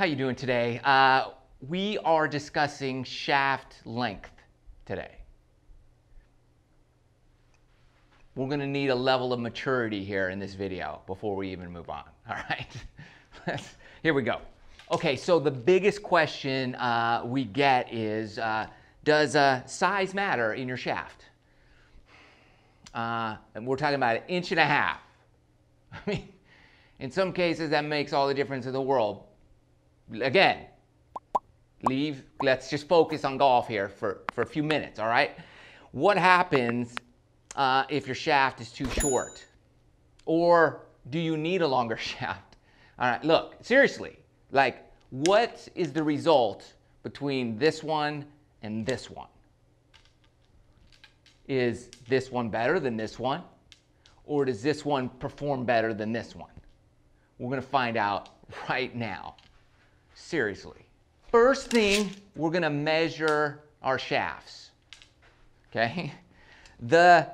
How you doing today? We are discussing shaft length today. We're going to need a level of maturity here in this video before we even move on. All right, here we go. Okay, so the biggest question we get is, does size matter in your shaft? And we're talking about 1.5 inches. I mean, in some cases that makes all the difference in the world. Again, let's just focus on golf here for a few minutes, all right? What happens if your shaft is too short? Or do you need a longer shaft? All right, look, seriously, like, what is the result between this one and this one? Is this one better than this one? Or does this one perform better than this one? We're going to find out right now. Seriously. First thing, we're going to measure our shafts. Okay? The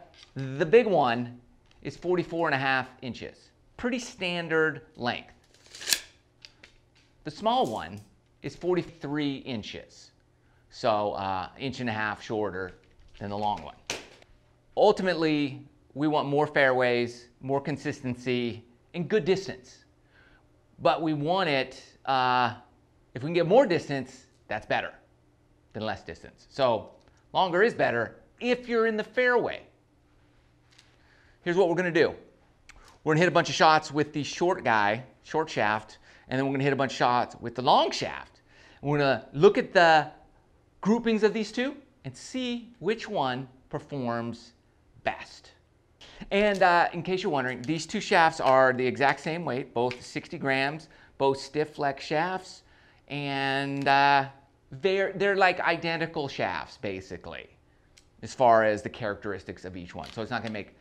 big one is 44.5 inches. Pretty standard length. The small one is 43 inches. So 1.5 inches shorter than the long one. Ultimately, we want more fairways, more consistency, and good distance. But we want it, if we can get more distance, that's better than less distance. So longer is better if you're in the fairway. Here's what we're going to do. We're going to hit a bunch of shots with the short guy, short shaft, and then we're going to hit a bunch of shots with the long shaft. We're going to look at the groupings of these two and see which one performs best. And in case you're wondering, these two shafts are the exact same weight, both 60 grams, both stiff flex shafts. And they're like identical shafts, basically, as far as the characteristics of each one. So it's not going to make,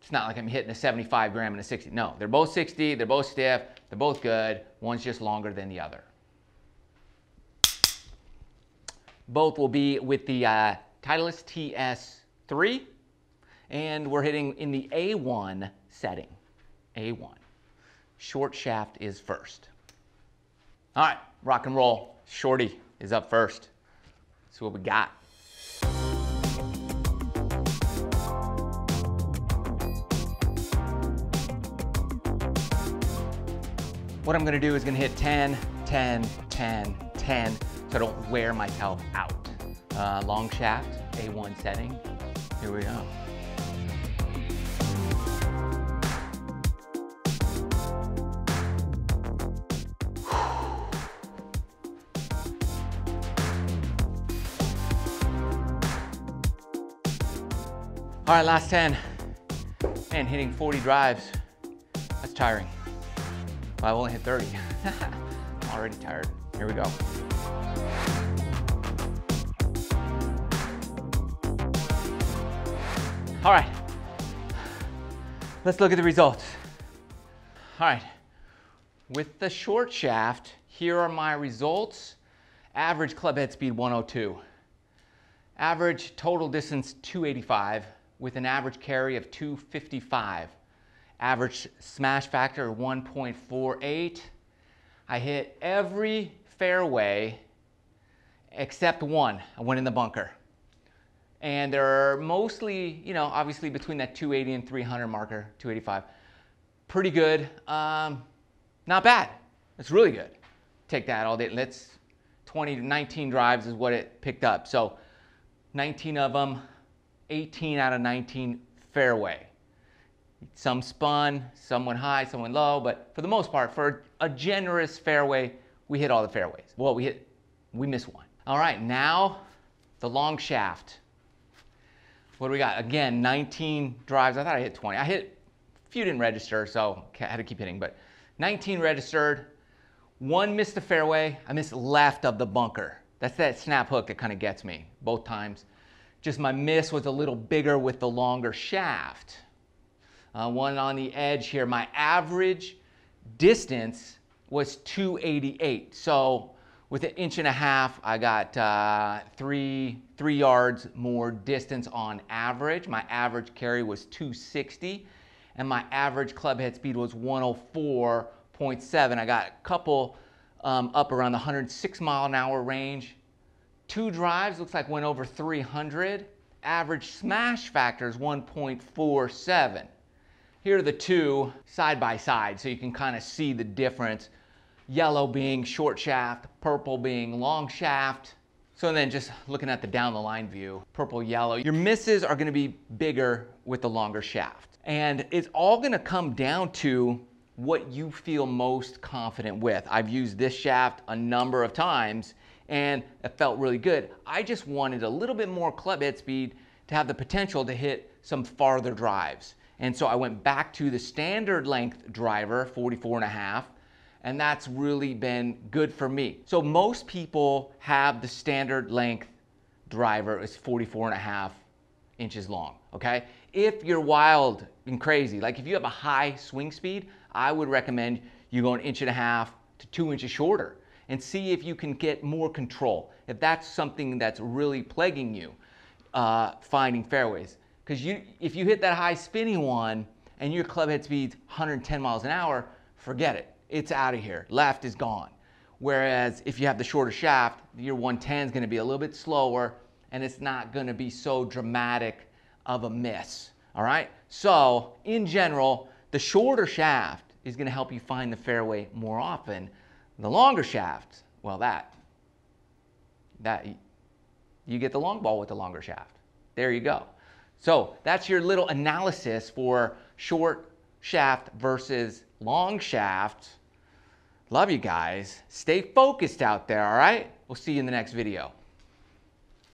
it's not like I'm hitting a 75 gram and a 60. No, they're both 60, they're both stiff, they're both good. One's just longer than the other. Both will be with the Titleist TS3, and we're hitting in the A1 setting, A1. Short shaft is first. All right, rock and roll. Shorty is up first. See what we got. What I'm going to do is going to hit 10, 10, 10, 10, so I don't wear myself out. Long shaft, A1 setting. Here we go. All right, last 10. Man, hitting 40 drives, that's tiring. Well, I've only hit 30. I'm already tired. Here we go. All right, let's look at the results. All right, with the short shaft, here are my results. Average clubhead speed 102. Average total distance 285. With an average carry of 255. Average smash factor 1.48. I hit every fairway except one. I went in the bunker. And they're mostly, you know, obviously between that 280 and 300 marker, 285. Pretty good. Not bad. It's really good. Take that all day. Let's 20 to 19 drives is what it picked up. So 19 of them. 18 out of 19 fairway. Some spun, some went high, some went low, but for the most part, for a generous fairway, we hit all the fairways. Well, we missed one. All right, now the long shaft. What do we got? Again, 19 drives. I thought I hit 20. I hit, a few didn't register, so I had to keep hitting, but 19 registered. One missed the fairway. I missed left of the bunker. That's that snap hook that kind of gets me both times. Just my miss was a little bigger with the longer shaft. One on the edge here. My average distance was 288. So with 1.5 inches, I got three yards more distance on average. My average carry was 260, and my average clubhead speed was 104.7. I got a couple up around the 106 mile an hour range. Two drives looks like went over 300. Average smash factor is 1.47. Here are the two side by side so you can kind of see the difference. Yellow being short shaft, purple being long shaft. So then just looking at the down the line view, purple, yellow, your misses are going to be bigger with the longer shaft. And it's all going to come down to what you feel most confident with. I've used this shaft a number of times and it felt really good. I just wanted a little bit more club head speed to have the potential to hit some farther drives. And so I went back to the standard length driver, 44.5, and that's really been good for me. So most people have the standard length driver is 44.5 inches long, okay? If you're wild and crazy, like if you have a high swing speed, I would recommend you go 1.5 to 2 inches shorter and see if you can get more control. If that's something that's really plaguing you, finding fairways. Because if you hit that high spinny one and your club head speed's 110 miles an hour, forget it. It's out of here. Left is gone. Whereas if you have the shorter shaft, your 110 is going to be a little bit slower and it's not going to be so dramatic of a miss. All right. So in general, the shorter shaft is going to help you find the fairway more often. The longer shaft, well, that you get the long ball with the longer shaft. There you go. So that's your little analysis for short shaft versus long shaft. Love you guys. Stay focused out there, all right? We'll see you in the next video.